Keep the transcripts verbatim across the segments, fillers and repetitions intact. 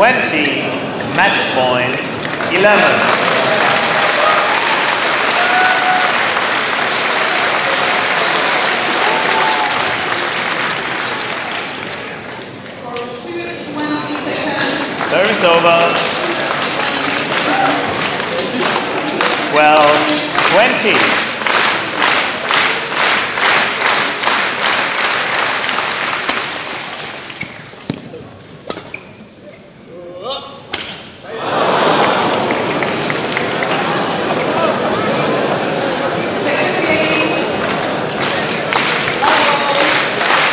twenty, match point eleven. Service over. twelve, twenty.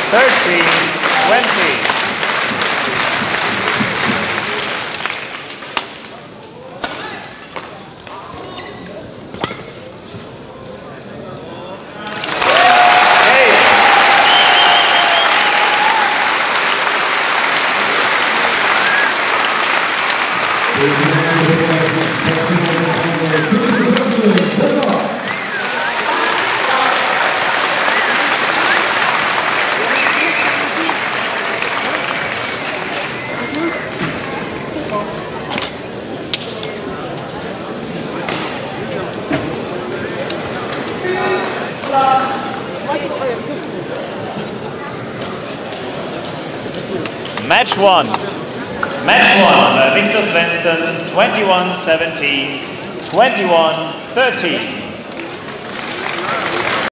thirteen, twenty. Match one. Match one by Victor Svendsen, twenty-one seventeen, twenty-one thirteen.